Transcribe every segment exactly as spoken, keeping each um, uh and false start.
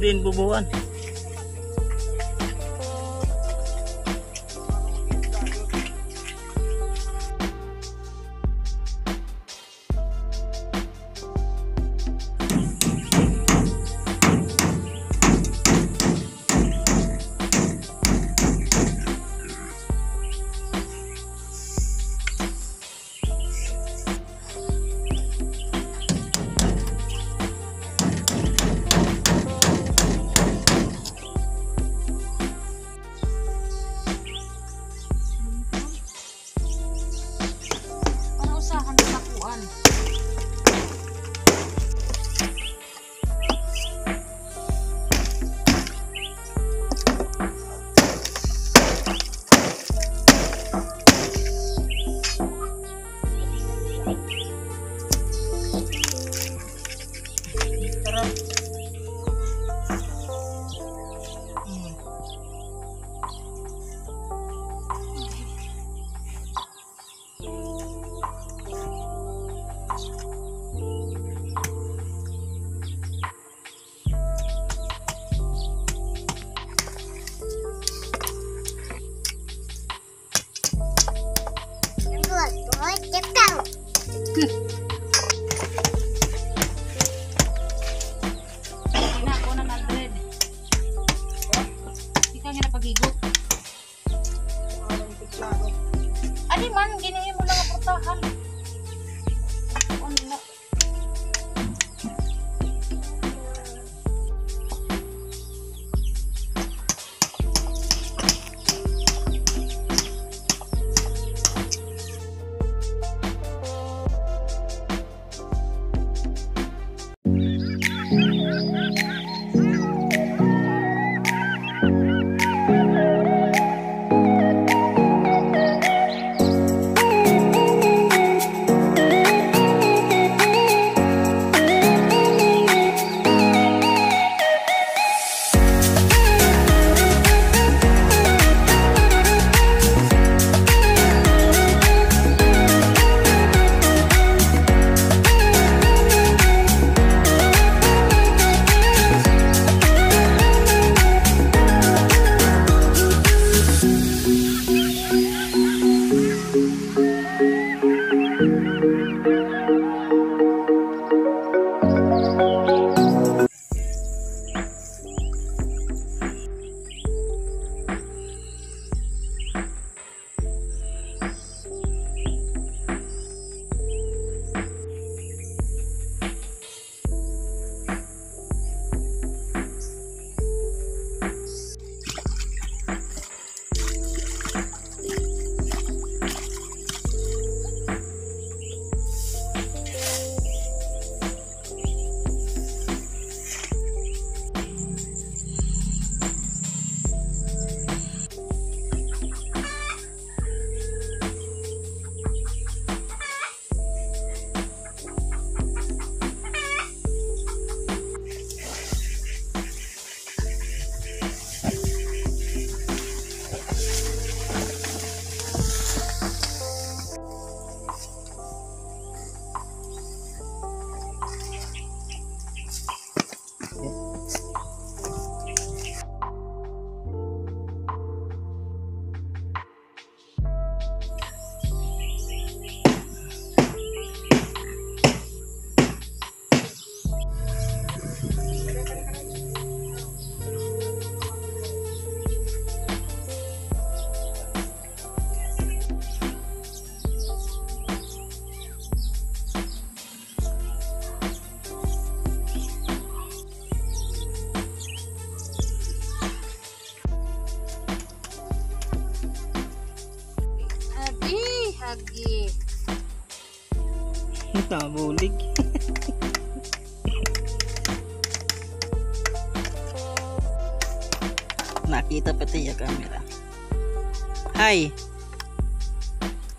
Din bubuan. lagi. Nabulig. Nakita pati yung camera. Hi!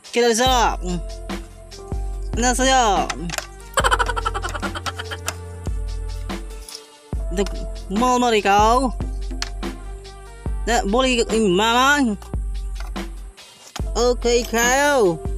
Kinalazok! 안녕하세요! 뭐뭐 이거? 나 머리 이마만. 오케이 가요.